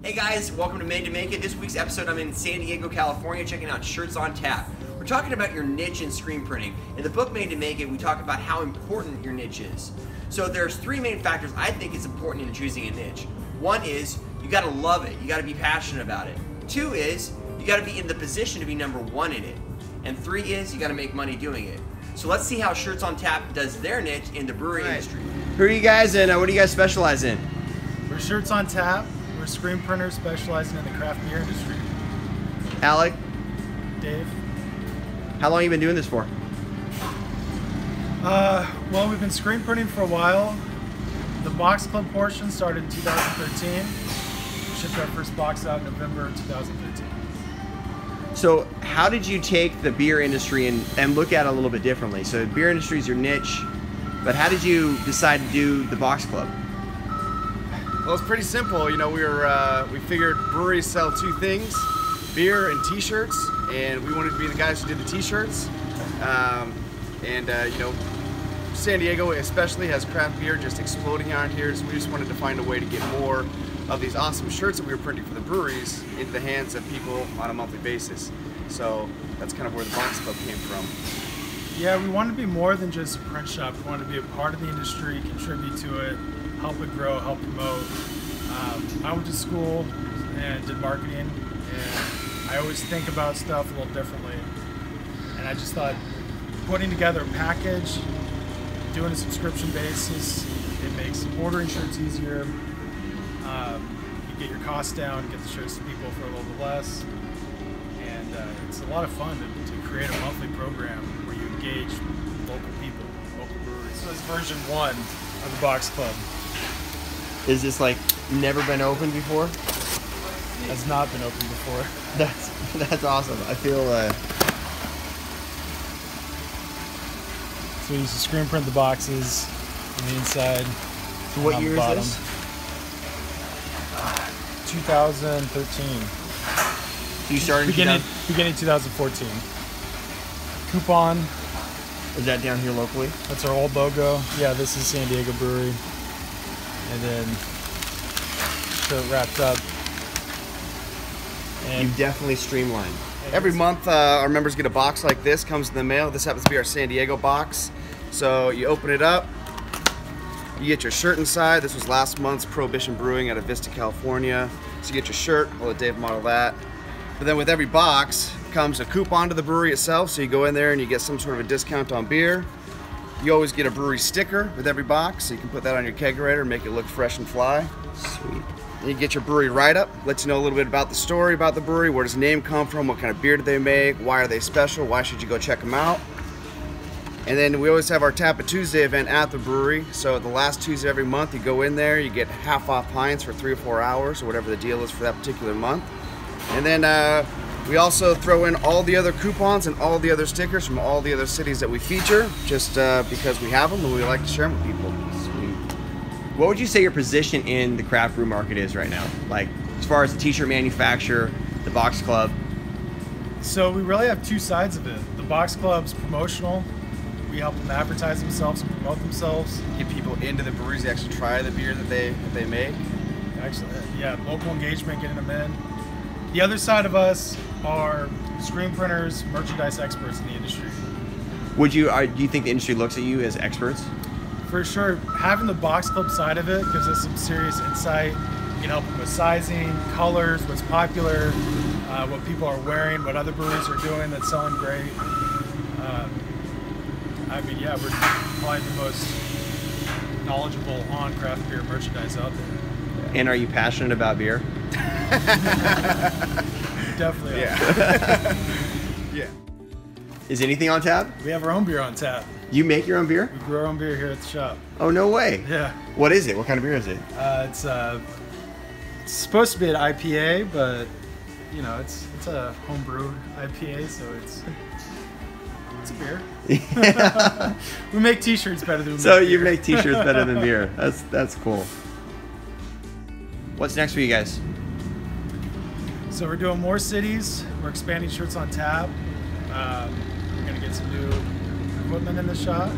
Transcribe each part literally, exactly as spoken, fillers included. Hey guys, welcome to Made to Make It. This week's episode, I'm in San Diego, California, checking out Shirts on Tap. We're talking about your niche in screen printing. In the book Made to Make It, we talk about how important your niche is. So there's three main factors I think is important in choosing a niche. One is, you gotta love it, you gotta be passionate about it. Two is, you gotta be in the position to be number one in it. And three is, you gotta make money doing it. So let's see how Shirts on Tap does their niche in the brewing right. industry. Who are you guys in? What do you guys specialize in? We're Shirts on Tap. We're screen printers specializing in the craft beer industry. Alec? Dave? How long have you been doing this for? Uh, well, we've been screen printing for a while. The box club portion started in two thousand thirteen. We shipped our first box out in November of two thousand thirteen. So how did you take the beer industry and, and look at it a little bit differently? So the beer industry is your niche, but how did you decide to do the box club? Well, it's pretty simple. You know, we were uh, we figured breweries sell two things, beer and t-shirts, and we wanted to be the guys who did the t-shirts. Um, and uh, you know, San Diego especially has craft beer just exploding out here, so we just wanted to find a way to get more of these awesome shirts that we were printing for the breweries into the hands of people on a monthly basis. So that's kind of where the box club came from. Yeah, we wanted to be more than just a print shop. We wanted to be a part of the industry, contribute to it, help it grow, help promote. Um, I went to school and did marketing, and I always think about stuff a little differently. And I just thought putting together a package, doing a subscription basis, it makes ordering shirts easier. Um, you get your costs down, get the shirts to people for a little bit less, and uh, it's a lot of fun to, to create a monthly program where you engage local people, local breweries. So it's version one of the box club. Is this like never been opened before? Has not been opened before. That's that's awesome. I feel. Uh... So we used to screen print the boxes on the inside. So what year is this? two thousand thirteen. So you started beginning beginning two thousand fourteen. Coupon. Is that down here locally? That's our old logo. Yeah, this is San Diego Brewery. And then so it wrapped up. And you've definitely streamlined. Every month, uh, our members get a box like this. Comes in the mail. This happens to be our San Diego box. So you open it up. You get your shirt inside. This was last month's Prohibition Brewing out of Vista, California. So you get your shirt, I'll let Dave model that. But then with every box comes a coupon to the brewery itself, so you go in there and you get some sort of a discount on beer. You always get a brewery sticker with every box, so you can put that on your kegerator and make it look fresh and fly. Sweet. And you get your brewery write-up, lets you know a little bit about the story about the brewery, where does the name come from, what kind of beer do they make, why are they special, why should you go check them out. And then we always have our Tap a Tuesday event at the brewery. So the last Tuesday every month, you go in there, you get half off pints for three or four hours or whatever the deal is for that particular month. And then uh, we also throw in all the other coupons and all the other stickers from all the other cities that we feature, just uh, because we have them and we like to share them with people. Sweet. What would you say your position in the craft brew market is right now? Like as far as the t-shirt manufacturer, the box club? So we really have two sides of it. The box club's promotional. We help them advertise themselves and promote themselves. Get people into the breweries to actually try the beer that they that they make. Actually, yeah, local engagement, getting them in. The other side of us are screen printers, merchandise experts in the industry. Would you, are, do you think the industry looks at you as experts? For sure. Having the box club side of it gives us some serious insight. You can help them with sizing, colors, what's popular, uh, what people are wearing, what other breweries are doing that's selling great. Uh, I mean, yeah, we're probably the most knowledgeable on craft beer merchandise out there. And are you passionate about beer? Definitely. Yeah. Yeah. Is anything on tap? We have our own beer on tap. You make your own beer? We brew our own beer here at the shop. Oh, no way. Yeah. What is it? What kind of beer is it? Uh, it's, uh, it's supposed to be an I P A, but, you know, it's, it's a homebrew I P A, so it's... It's a beer. Yeah. We make t-shirts better than beer. So you make t-shirts better than beer. That's that's cool. What's next for you guys? So we're doing more cities. We're expanding Shirts on Tap. Um, we're gonna get some new equipment in the shop.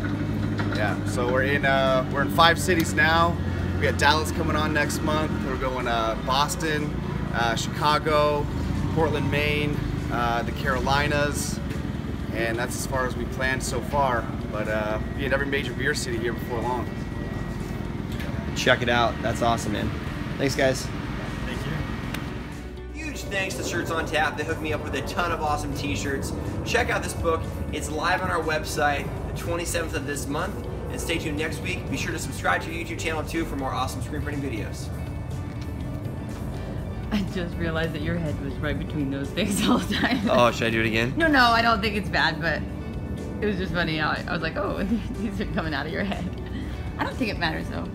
Yeah. So we're in uh, we're in five cities now. We got Dallas coming on next month. We're going uh, Boston, uh, Chicago, Portland, Maine, uh, the Carolinas, and that's as far as we planned so far. But uh, we'll be at every major beer city here before long. Check it out. That's awesome, man. Thanks, guys. Thank you. Huge thanks to Shirts on Tap. They hooked me up with a ton of awesome t-shirts. Check out this book. It's live on our website the twenty-seventh of this month. And stay tuned next week. Be sure to subscribe to our YouTube channel, too, for more awesome screen printing videos. I just realized that your head was right between those things all the time. Oh, should I do it again? No, no, I don't think it's bad, but it was just funny. I was like, oh, these are coming out of your head. I don't think it matters, though.